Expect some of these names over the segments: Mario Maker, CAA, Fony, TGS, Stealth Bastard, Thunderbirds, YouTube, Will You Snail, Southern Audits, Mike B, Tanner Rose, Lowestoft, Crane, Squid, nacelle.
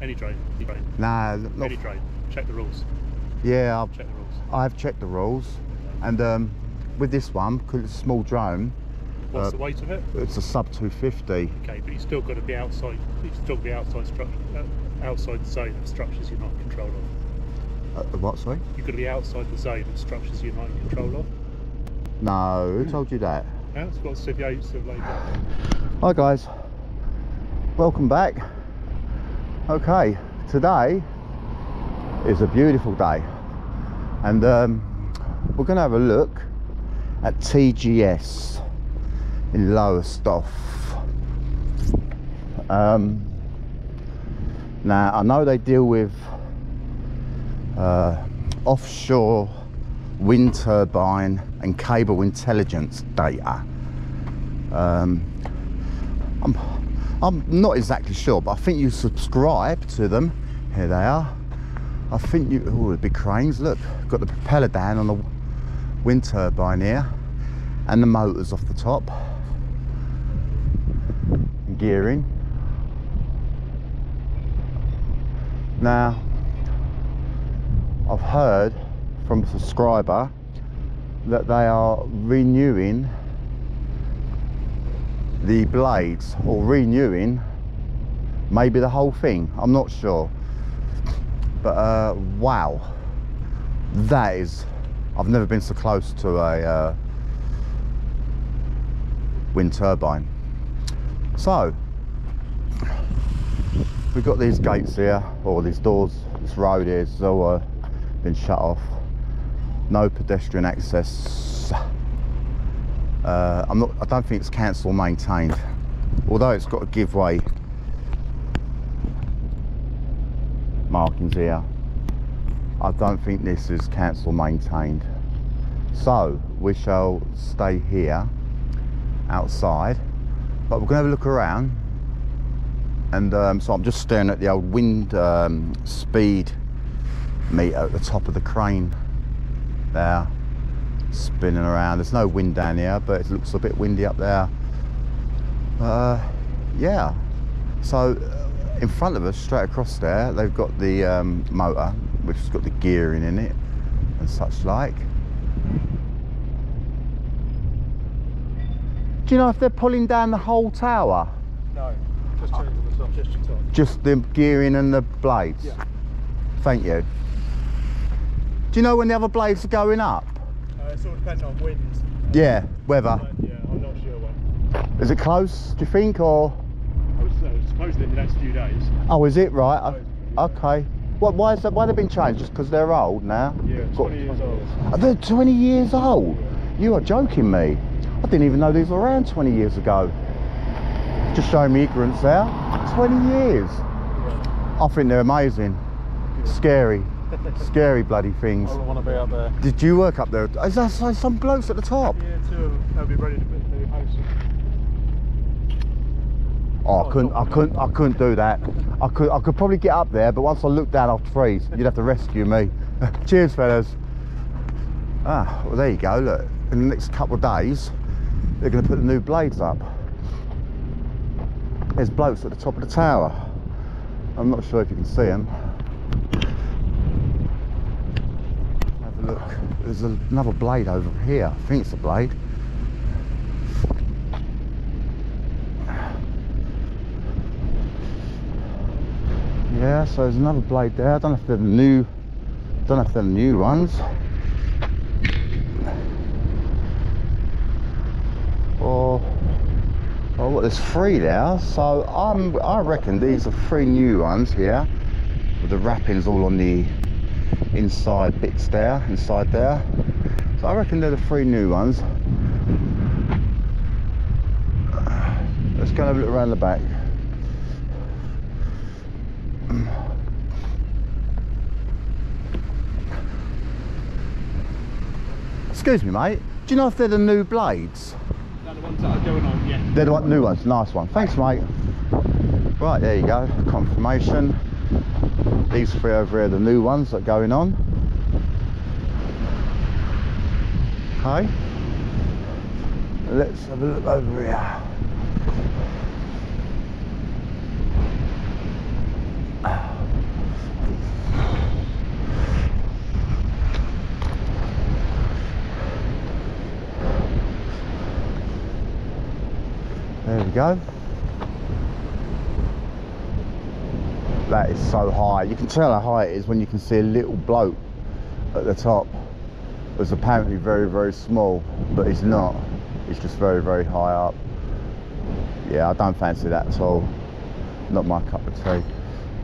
Any drain. Nah. Look, any drain. Check the rules. Yeah, I've checked the rules. I've checked the rules, and with this one, because it's a small drone. What's the weight of it? It's a sub 250. Okay, but you've still got to be outside. You've still got to be outside structure, outside the zone of structures you're not in control of. What? Sorry. You've got to be outside the zone of structures you're not in control of. No, who told you that? That's what CBA's have laid out. Hi guys, welcome back. Okay, today is a beautiful day, and we're going to have a look at TGS in Lowestoft. Now I know they deal with offshore wind turbine and cable intelligence data. I'm not exactly sure, but I think you subscribe to them. Here they are. I think you, oh, the big cranes, look. Got the propeller down on the wind turbine here, and the motors off the top. Gearing. Now, I've heard from a subscriber that they are renewing the blades, or renewing maybe the whole thing, I'm not sure, but wow, that is, I've never been so close to a wind turbine. So we've got these gates here, or these doors, this road here, it's all been shut off. No pedestrian access. I don't think it's council maintained, although it's got a give way markings here. I don't think this is council maintained, so we shall stay here outside, but we're gonna have a look around. And so I'm just staring at the old wind speed meter at the top of the crane there, spinning around. There's no wind down here, but it looks a bit windy up there. Yeah, so in front of us, straight across there, they've got the motor, which has got the gearing in it and such like. Do you know if they're pulling down the whole tower? No, just two of the top. Just the gearing and the blades? Yeah. Thank you. Do you know when the other blades are going up? It sort of depends on wind. Yeah, weather. Yeah, I'm not sure when. Is it close, do you think, or? I would say, supposedly in the next few days. Oh, is it? Right. Okay. What? Why is that? Why have they been changed? Just because they're old now? Yeah, 20 years old. Are they 20 years old? Yeah. You are joking me. I didn't even know these were around 20 years ago. Just showing me ignorance there. 20 years. Yeah. I think they're amazing. Yeah. Scary. Scary bloody things. I don't want to be up there. Did you work up there? Is that some blokes at the top? Yeah, two of them. They'll be ready to put the house in. Oh, I couldn't do that. I could probably get up there, but once I look down, I'll freeze. You'd have to rescue me. Cheers, fellas. Ah, well there you go. Look, in the next couple of days, they're going to put the new blades up. There's blokes at the top of the tower. I'm not sure if you can see them. Look, there's another blade over here. I think it's a blade. Yeah, so there's another blade there. I don't know if they're new. Don't know if they're new ones, or what? There's three there. So I reckon these are three new ones here, with the wrappings all on the inside bits there, inside there. So I reckon they're the three new ones. Let's go and have a look around the back. Excuse me, mate. Do you know if they're the new blades? They're the ones that are going on, yeah. They're the new ones. Nice one. Thanks, mate. Right, there you go. Confirmation. These three over here are the new ones that are going on. Okay, let's have a look over here. There we go. That is so high. You can tell how high it is when you can see a little bloke at the top. It's apparently very, very small, but it's not. It's just very, very high up. Yeah, I don't fancy that at all. Not my cup of tea.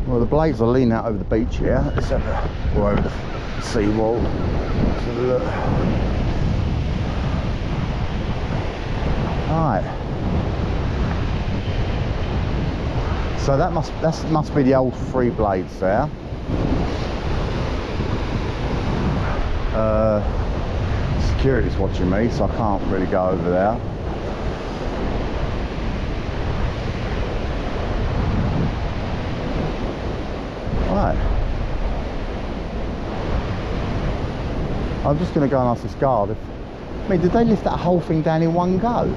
Well, the blades are leaning out over the beach here. Let's have a, or over the seawall. Let's have a look. Right. So that must be the old three blades there. Security's watching me, so I can't really go over there. Right. I'm just going to go and ask this guard if... I mean, did they lift that whole thing down in one go?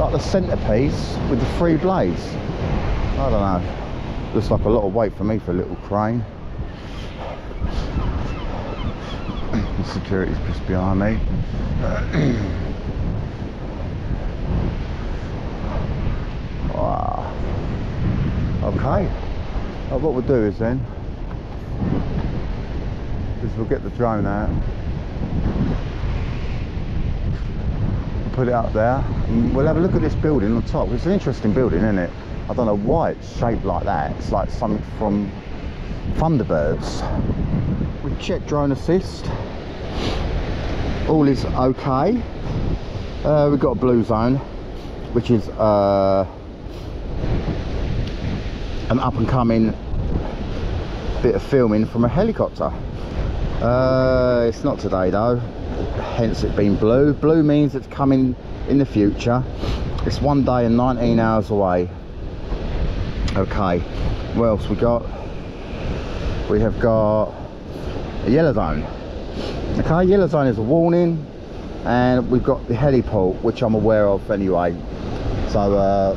Like the centrepiece with the three blades? I don't know. Looks like a lot of weight for me for a little crane. The security's just behind me. Wow. Okay. Well, what we'll do is then, is we'll get the drone out, put it up there, and we'll have a look at this building on top. It's an interesting building, isn't it? I don't know why it's shaped like that. It's like something from Thunderbirds. We checked drone assist. All is okay. We've got a blue zone, which is an up and coming bit of filming from a helicopter. It's not today though, hence it being blue. Blue means it's coming in the future. It's 1 day and 19 hours away. Okay, what else we got? We have got a yellow zone. Okay, yellow zone is a warning, and we've got the heliport, which I'm aware of anyway, so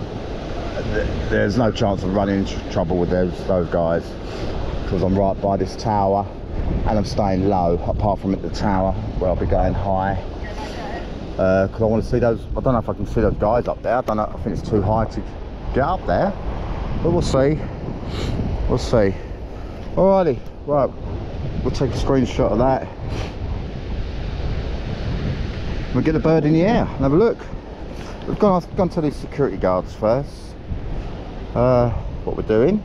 there's no chance of running into trouble with those guys, because I'm right by this tower and I'm staying low, apart from at the tower where I'll be going high, because I want to see those. I don't know if I can see those guys up there. I don't know, I think it's too high to get up there, but we'll see, we'll see. Alrighty, right, we'll take a screenshot of that. We'll get the bird in the air and have a look. We've gone to these security guards first, what we're doing,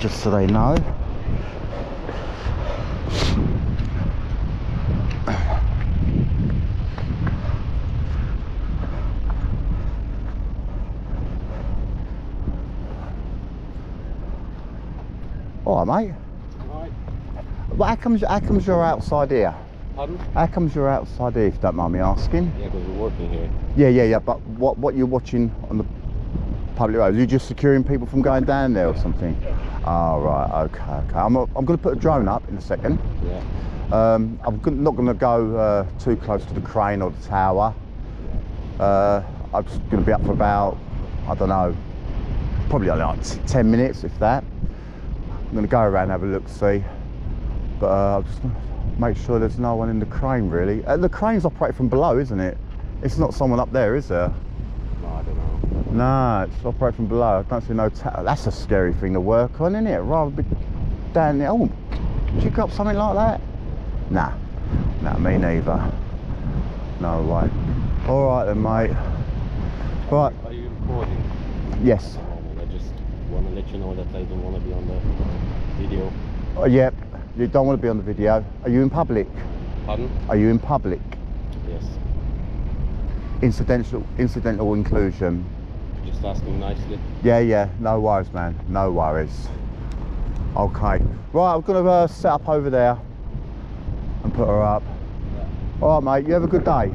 just so they know. Alright, mate. Alright. Well, how comes you're outside here? Pardon? How comes you're outside here, if you don't mind me asking? Yeah, because we're working here. Yeah, but what you're watching on the public road, you're just securing people from going down there or something? Oh, right, okay. I'm going to put a drone up in a second. Yeah. I'm not going to go too close to the crane or the tower. Yeah. I'm just going to be up for about, I don't know, probably only like 10 minutes, if that. I'm going to go around and have a look, see, but I'll just make sure there's no one in the crane, really. The crane's operated from below, isn't it? It's not someone up there, is there? No, I don't know. No, it's operated from below. I don't see no tower. That's a scary thing to work on, isn't it? Rather be down there. Oh, did you pick up something like that? Nah, nah, me neither. No way. All right then, mate. Right. Are you recording? Yes. I want to let you know that I don't want to be on the video. Oh, yeah, you don't want to be on the video. Are you in public? Pardon? Are you in public? Yes. Incidental inclusion. Just asking nicely. Yeah, no worries, man, no worries. Okay, right, I'm going to set up over there and put her up. Yeah. All right, mate, you have a good day.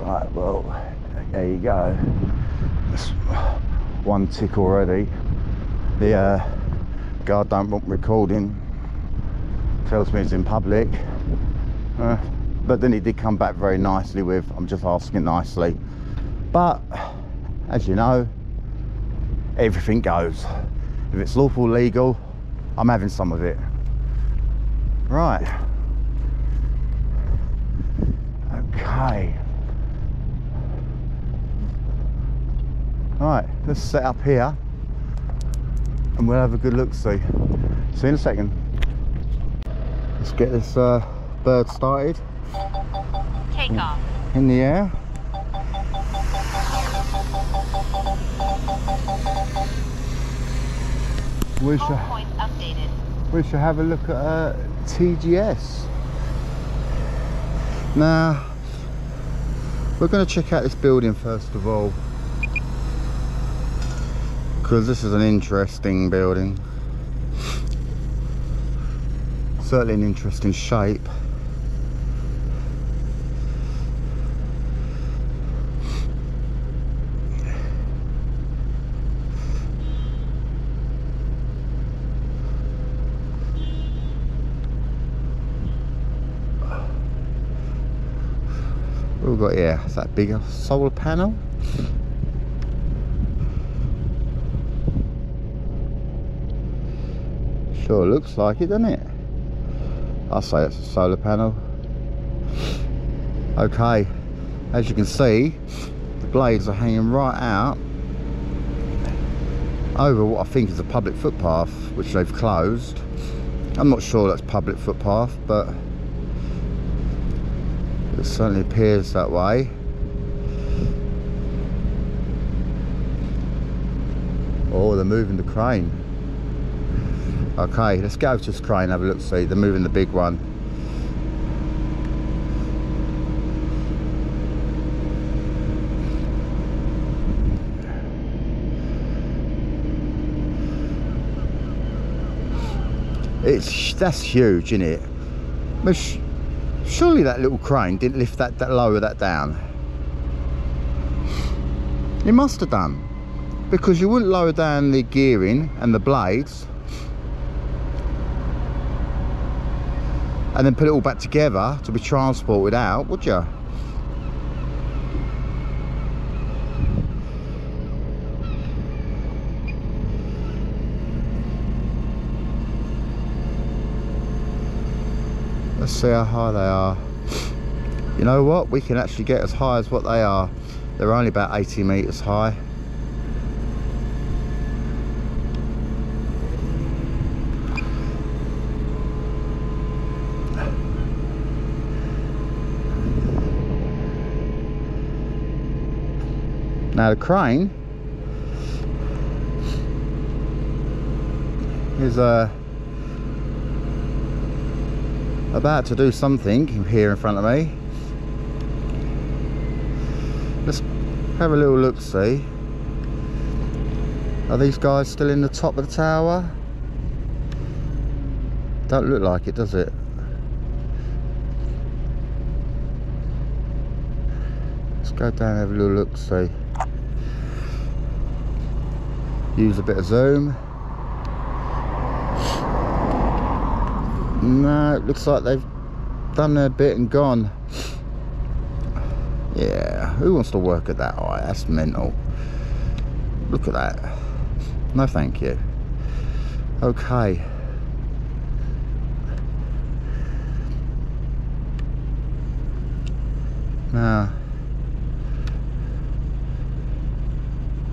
Right, well... there you go. That's one tick already. The guard don't want recording. Tells me it's in public. But then he did come back very nicely with, I'm just asking nicely. But, as you know, everything goes. If it's lawful, legal, I'm having some of it. Right. Okay. Right, let's set up here and we'll have a good look see. See you in a second. Let's get this bird started. Take off. In the air. We should, have a look at TGS. Now, we're going to check out this building first of all, because this is an interesting building. Certainly an interesting shape. We've got, yeah, is that bigger solar panel? Sure looks like it, doesn't it? I'll say it's a solar panel. Okay, as you can see, the blades are hanging right out over what I think is a public footpath, which they've closed. I'm not sure that's public footpath, but it certainly appears that way. Oh, they're moving the crane. Okay, let's go over to this crane and have a look, see. They're moving the big one. That's huge, isn't it? Surely that little crane didn't lift that lower that down. It must have done, because you wouldn't lower down the gearing and the blades and then put it all back together to be transported out, would you? Let's see how high they are. You know what, we can actually get as high as what they are. They're only about 80 meters high. Now the crane is about to do something here in front of me. Let's have a little look see. Are these guys still in the top of the tower? Don't look like it, does it? Let's go down and have a little look see. Use a bit of zoom. No, it looks like they've done their bit and gone. Yeah, who wants to work at that height? That's mental. Look at that. No thank you. Okay. Now,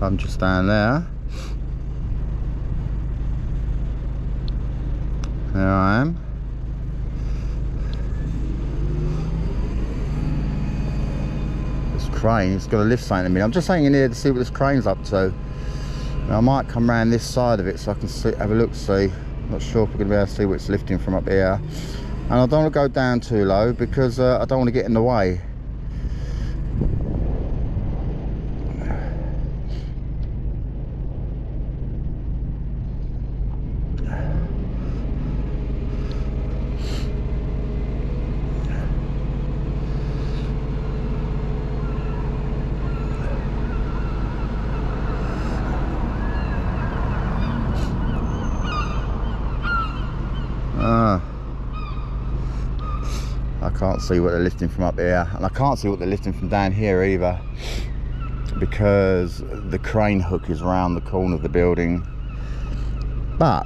I'm just down there. There I am. Crane, it's got to lift something in me. I'm just hanging here to see what this crane's up to. Now, I might come round this side of it so I can see, have a look, see. I'm not sure if we're going to be able to see what it's lifting from up here. And I don't want to go down too low because I don't want to get in the way. Can't see what they're lifting from up here, and I can't see what they're lifting from down here either, because the crane hook is round the corner of the building. But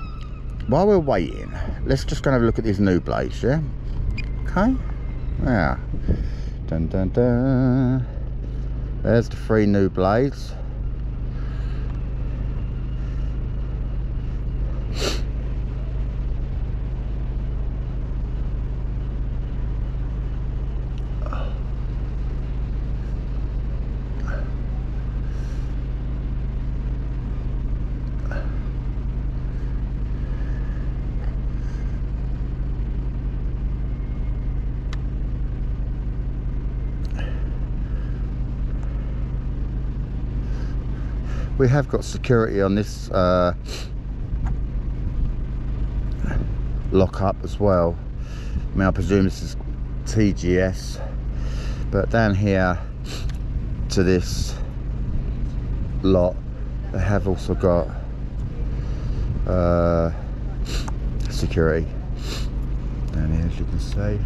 While we're waiting, let's just go and have a look at these new blades, yeah? Okay. Yeah. Dun, dun, dun. There's the three new blades. We have got security on this lock up as well. I mean, I presume this is TGS, but down here to this lot they have also got security down here, as you can see.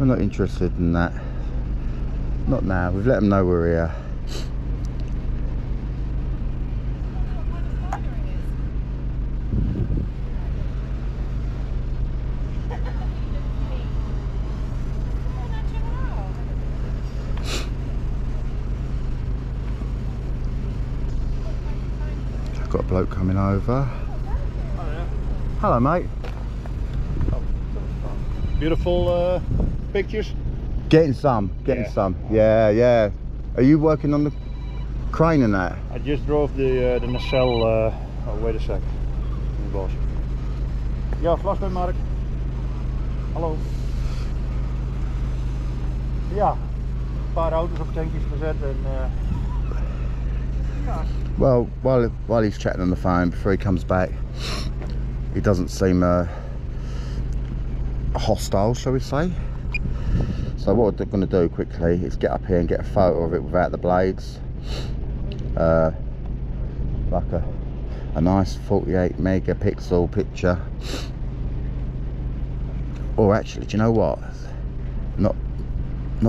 I'm not interested in that. Not now. We've let them know we're here. I've got a bloke coming over. Hello, mate. Beautiful. Pictures? Getting some. Yeah. Are you working on the crane and that? I just drove the nacelle. Oh, wait a sec. Ja, Vlasbeek Mark. Hallo. Ja, een paar auto's op tankjes gezet en. Ja. Well, while he's chatting on the phone, before he comes back, he doesn't seem hostile, shall we say? So what we're going to do quickly is get up here and get a photo of it without the blades, like a nice 48 megapixel picture. Or actually, do you know what? Not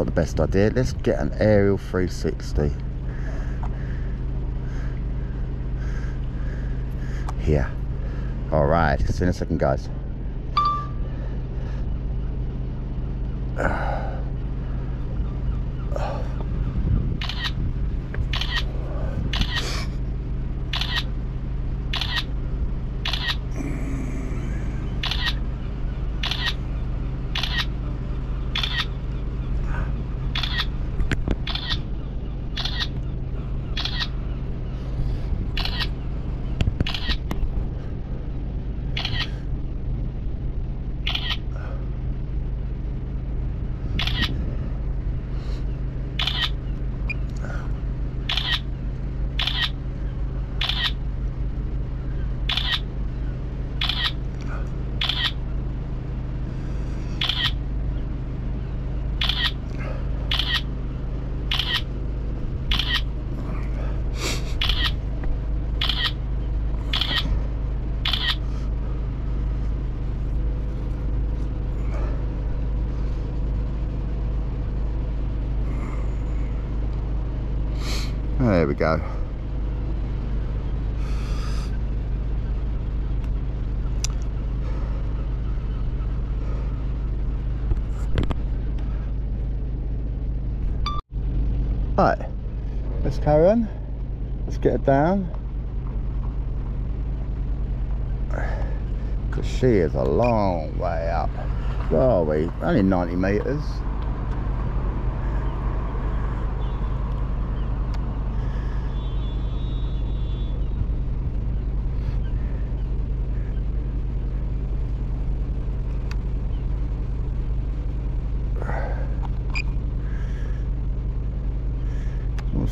the best idea. Let's get an aerial 360 here. All right, see you in a second, guys. There we go. Right, let's carry on. Let's get it down. Because she is a long way up. Where are we? Only 90 metres.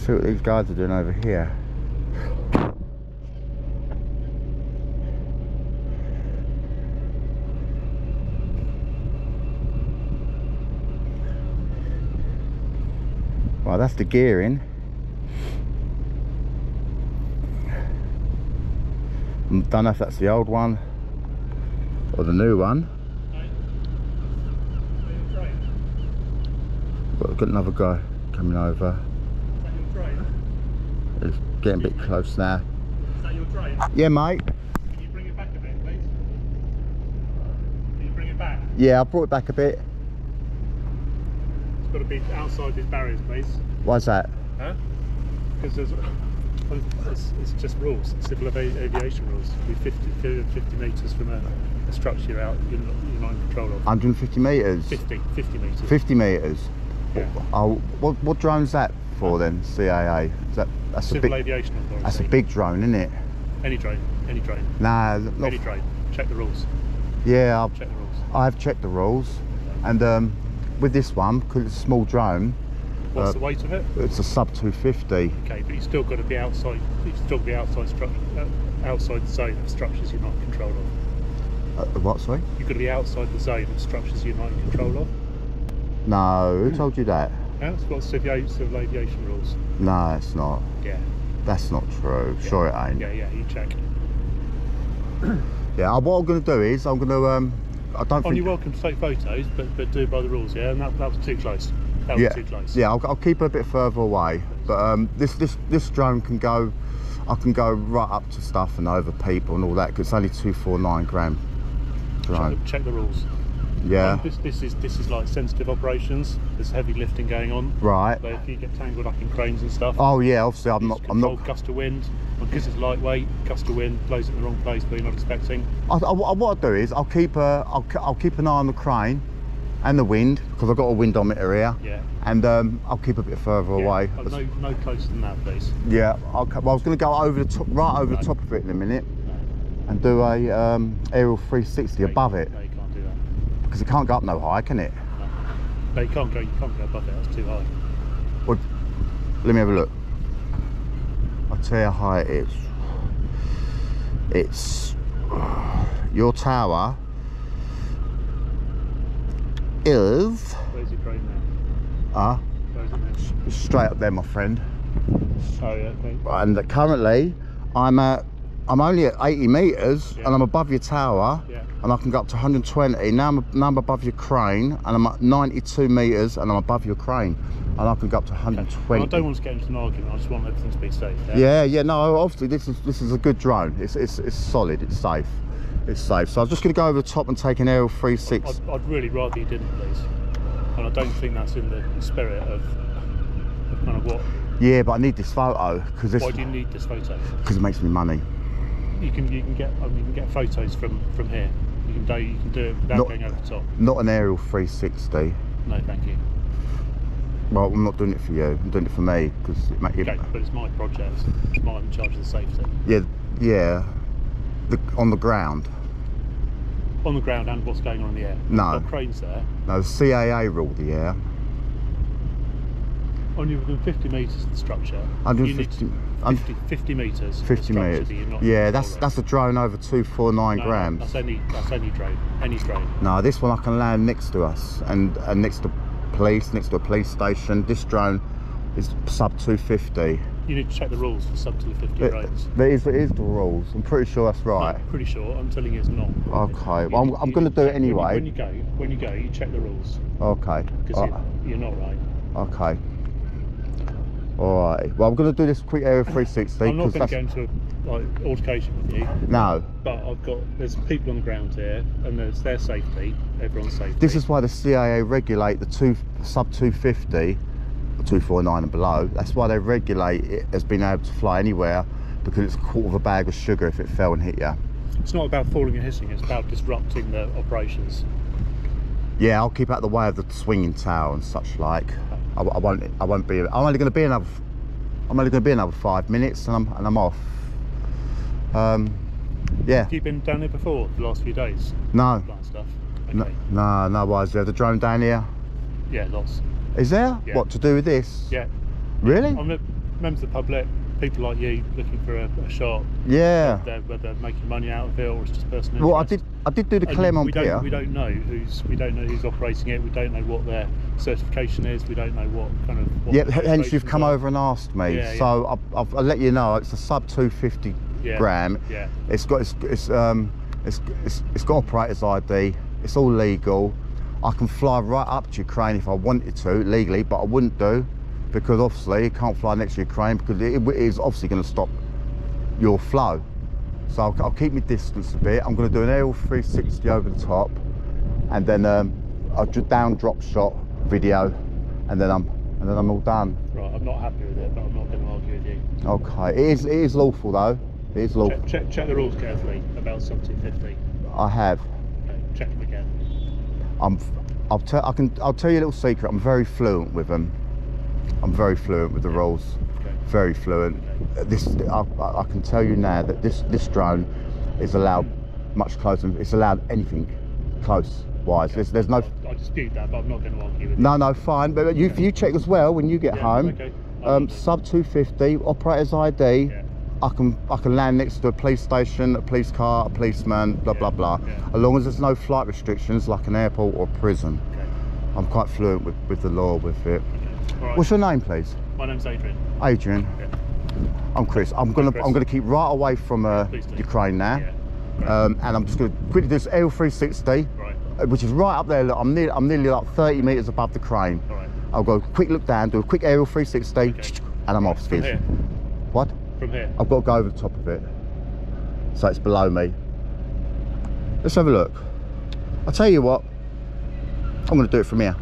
See what these guys are doing over here. Right, that's the gearing. I don't know if that's the old one or the new one. We've got another guy coming over. Is that your train? It's getting a bit close now. Is that your train? Yeah, mate. Can you bring it back a bit, please? Can you bring it back? Yeah, I brought it back a bit. It's got to be outside these barriers, please. Why's that? Huh? Because there's... It's just rules, civil aviation rules. You're 50 metres from a structure out, you're not in control of. 150 metres? 50 metres. 50 metres? Yeah. Oh, what drone's that for then, CAA? Is that, that's civil aviation authority. That's a big drone, isn't it? Any drone, any drone. Nah. Not any drone, check the rules. Yeah, I've checked the rules. I have checked the rules. And with this one, because it's a small drone, what's the weight of it? It's a sub 250. Okay, but you've still got to be outside. You've still got to be outside structure, outside the zone of structures you're not in control of. What, sorry? You've got to be outside the zone of structures you're not in control of. No, who told you that? No, it's got civil aviation rules. No, it's not. Yeah. That's not true. Yeah. Sure, it ain't. Yeah, yeah, you check. Yeah, what I'm going to do is I'm going to. I don't. You're welcome to take photos, but do it by the rules. Yeah, and that was too close. That was too close. Yeah, I'll keep it a bit further away. But this drone can go, I can go right up to stuff and over people and all that, because it's only 249 gram drone. Check the rules. Yeah. This is like sensitive operations. There's heavy lifting going on. Right. So if you get tangled up in cranes and stuff. Oh yeah, obviously I'm not. Gust of wind, because it's lightweight. Gust of wind blows it in the wrong place that you're not expecting. What I'll do is I'll keep I'll keep an eye on the crane and the wind, because I've got a windometer here. Yeah. And I'll keep a bit further away. No closer than that, please. Yeah. Well, I was going to go over the top, right over the top of it in a minute, and do a aerial 360 above it. No, you can't do that. Because it can't go up no high, can it? No. No, you can't go above it. That's too high. Well, let me have a look. I'll tell you how high it is. It's your tower. Where's your crane now? Where's it now? Straight up there, my friend. Oh yeah, okay. And currently I'm only at 80 meters, and I'm above your tower, and I can go up to 120. Now I'm above your crane, and I'm at 92 meters, and I'm above your crane, and I can go up to 120. Okay. Well, I don't want to get into an argument. I just want everything to be safe. Yeah, yeah, yeah. No, obviously this is a good drone. It's solid. It's safe. It's safe. So I'm just going to go over the top and take an aerial 360. I'd really rather you didn't, please. And I don't think that's in the spirit of kind of what. Yeah, but I need this photo because. Why do you need this photo? Because it makes me money. You can get you can get photos from here. You can do it without going over the top. Not an aerial 360. No, thank you. Well, I'm not doing it for you. I'm doing it for me because it makes. Okay, but it's my project. It's mine. I'm in charge of the safety. Yeah. Yeah. On the ground. On the ground and what's going on in the air? No. There's cranes there. No, the CAA rule the air. On your within 50 metres of the structure. 50 metres. 50 metres. Yeah, that's a drone over 249 grams. That's any drone. Any drone. No, this one I can land next to us and next to police, next to a police station. This drone is sub 250. You need to check the rules for sub 250, right? It is the rules. I'm pretty sure that's right. No, pretty sure. I'm telling you it's not. Okay. Well, I'm going to do it anyway. When you go, you check the rules. Okay. Because you're not right. Okay. All right. Well, I'm going to do this quick aerial 360. I'm not going to go into like altercation with you. No. But there's people on the ground here, and there's their safety. Everyone's safety. This is why the CAA regulate the sub 250. 249 and below. That's why they regulate it as being able to fly anywhere, because it's a quarter of a bag of sugar if it fell and hit you. It's not about falling and hissing, it's about disrupting the operations. Yeah, I'll keep out the way of the swinging tower and such like. I won't be. I'm only going to be another 5 minutes, and I'm off. Yeah. Have you been down here before the last few days? No. Stuff. Okay. No. Why, is there the drone down here? Yeah, lots. Is there? Yeah. What to do with this? Yeah. Really? Members of the public, people like you looking for a shot. Yeah. Whether they're making money out of it or it's just personal interest. Well, I did do the Clermont Pier. We don't know who's operating it. We don't know what their certification is. We don't know what kind of. What hence you've come over and asked me. Yeah, so yeah. I'll let you know. It's a sub 250 gram. Yeah. It's got operator's ID. It's all legal. I can fly right up to Ukraine if I wanted to legally, but I wouldn't do because obviously you can't fly next to Ukraine because it is obviously going to stop your flow. So I'll keep my distance a bit. I'm going to do an aerial 360 over the top and then a down drop shot video, and then I'm all done. Right, I'm not happy with it, but I'm not going to argue with you. Okay, it is lawful though. It is lawful. Check the rules carefully about sub 250. I have. Okay, check them again. I'll tell you a little secret. I'm very fluent with them. I'm very fluent with the rules. Okay. Very fluent. Okay. I can tell you now that this drone is allowed much closer. It's allowed anything close wise. Okay. There's no. I dispute that, but I'm not going to argue with it. No, fine. But you, you check as well when you get home. Okay. Sub 250, operator's ID. Yeah. I can land next to a police station, a police car, a policeman, blah blah blah. Yeah. As long as there's no flight restrictions like an airport or a prison. Okay. I'm quite fluent with the law with it. Okay. Right. What's your name, please? My name's Adrian. Adrian. Yeah. I'm Chris. I'm gonna keep right away from Ukraine now, and I'm just gonna quickly do this aerial 360, which is right up there. Look, I'm nearly like 30 meters above the crane. Right. I'll go quick look down, do a quick aerial 360, okay. And I'm off. Skis. What? From here. I've got to go over the top of it, so it's below me. Let's have a look. I'll tell you what, I'm going to do it from here.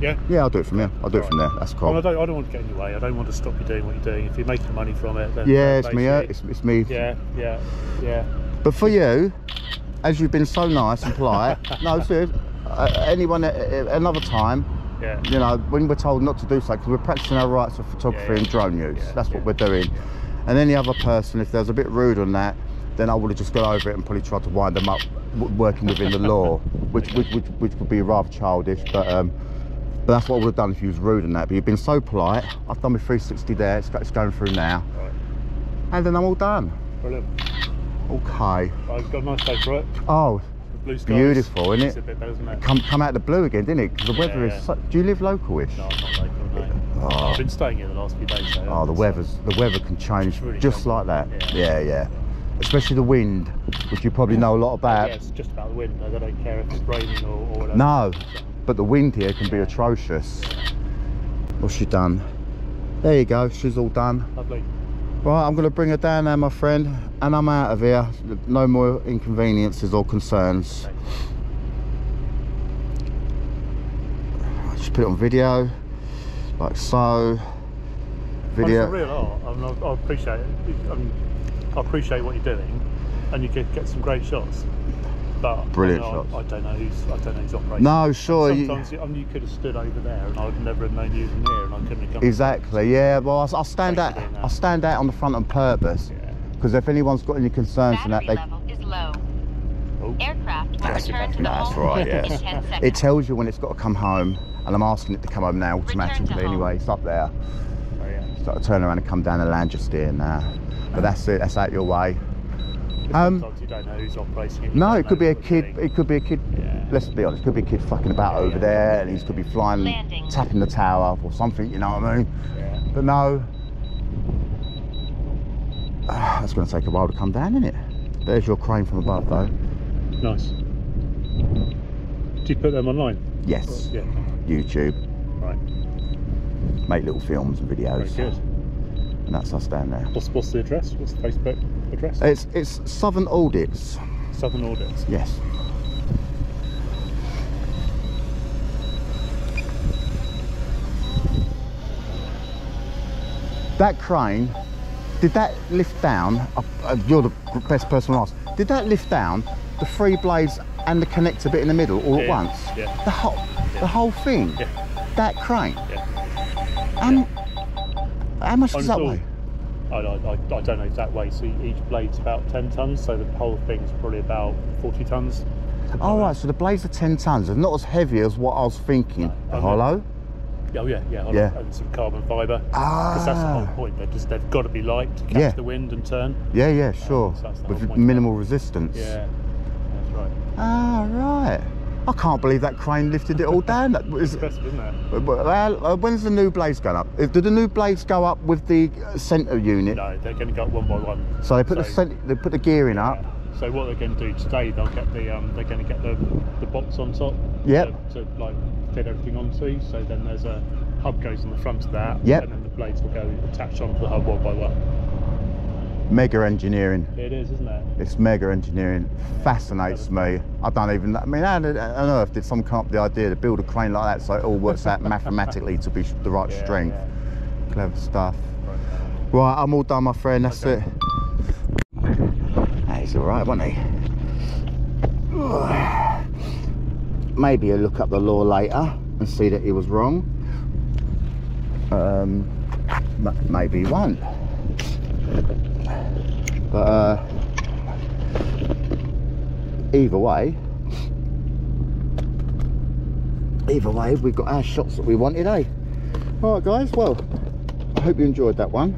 Yeah? Yeah, I'll do it from here. I'll do it from there. That's cool. Well, I don't want to get in your way. I don't want to stop you doing what you're doing. If you're making money from it, then... Yeah, it's me. It's me. Yeah. But for you, as you've been so nice and polite, no, seriously, another time, yeah. You know, when we're told not to do so, because we're practicing our rights of photography and drone use. Yeah, that's what we're doing. Yeah. And any other person, if there's a bit rude on that, then I would have just gone over it and probably tried to wind them up working within the law, which would be rather childish, but that's what I would have done if you was rude on that. But you've been so polite. I've done my 360 there, it's going through now. Right. And then I'm all done. Brilliant. Okay. I've got a nice day for it. Oh, blue skies. Beautiful, isn't it? It's a bit better, isn't it? Come out of the blue again, didn't it? Because the weather is so... Do you live local-ish? No, I'm not local. Oh. I've been staying here the last few days. So the weather can change really just like that. Yeah. Especially the wind, which you probably know a lot about. Yeah, it's just about the wind. I don't care if it's raining or whatever. No, but the wind here can be atrocious. Yeah. What's she done? There you go. She's all done. Lovely. Right, I'm going to bring her down now, my friend, and I'm out of here. No more inconveniences or concerns. Okay. Just put it on video. Like so, video. It's real art. I appreciate it. I appreciate what you're doing, and you get some great shots. But brilliant shots. I don't know who's operating. No, sure. And sometimes you could have stood over there, and I would never have known you from here, and I couldn't have come. Exactly. Yeah. Well, I stand out on the front on purpose, because if anyone's got any concerns on that, Aircraft will return to home in 10 seconds. It tells you when it's got to come home, and I'm asking it to come home now automatically anyway. It's up there. Oh, yeah. It's got to turn around and come down and land just here now. But that's it. That's out your way. Sometimes you don't know who's operating it. No, it could be a kid. It could be a kid. Yeah. Let's be honest. It could be a kid fucking about over there, and he could be flying, tapping the tower or something. You know what I mean? Yeah. But no, that's going to take a while to come down, isn't it? There's your crane from above, though. Nice. Did you put them online? Yes. Yeah. YouTube. Right. Make little films and videos. Very good. And that's us down there. What's the address? What's the Facebook address? It's Southern Audits. Southern Audits. Yes. That crane, did that lift down? You're the best person to ask. Did that lift down the three blades and the connector bit in the middle all at once? Yeah. The whole thing? Yeah. That crane? Yeah. How much does that weigh? I don't know exact weight, so each blade's about 10 tonnes, so the whole thing's probably about 40 tonnes. Oh, right, so the blades are 10 tonnes, they're not as heavy as what I was thinking. No. Hollow? Oh yeah, hollow, and some carbon fibre, because that's the whole point, they've got to be light to catch the wind and turn. Yeah, sure, so with minimal resistance. Yeah. Right. Ah, right. I can't believe that crane lifted it all down. That was impressive, isn't it? Well, when's the new blades going up? Did the new blades go up with the centre unit? No, they're going to go up one by one. So they put they put the gearing up. Yeah. So what they're going to do today, they'll get the they're going to get the box on top. Yeah. To like fit everything onto. So then there's a hub goes on the front of that. Yeah. And then the blades will go attached onto the hub one by one. Mega engineering. It is, isn't it? It's mega engineering. Fascinates me. I don't even, I mean, how on earth did someone come up with the idea to build a crane like that so it all works out mathematically to be the right strength? Yeah. Clever stuff. Right. Right, I'm all done, my friend. That's it. That is all right, wasn't he? Maybe he'll look up the law later and see that he was wrong. Maybe he won't. But either way we've got our shots that we wanted, eh? Alright guys, well I hope you enjoyed that one.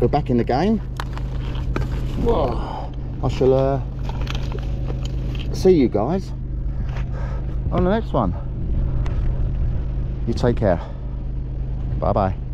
We're back in the game. Whoa. I shall see you guys on the next one. You take care. Bye bye.